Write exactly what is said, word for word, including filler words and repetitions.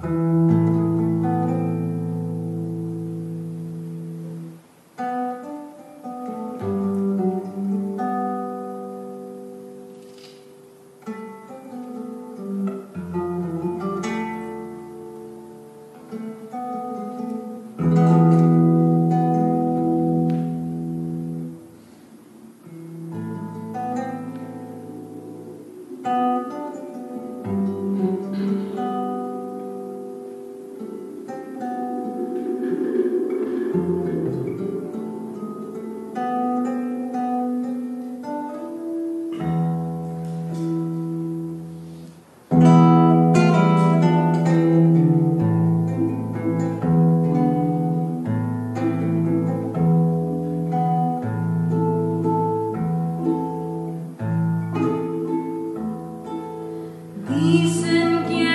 Listen,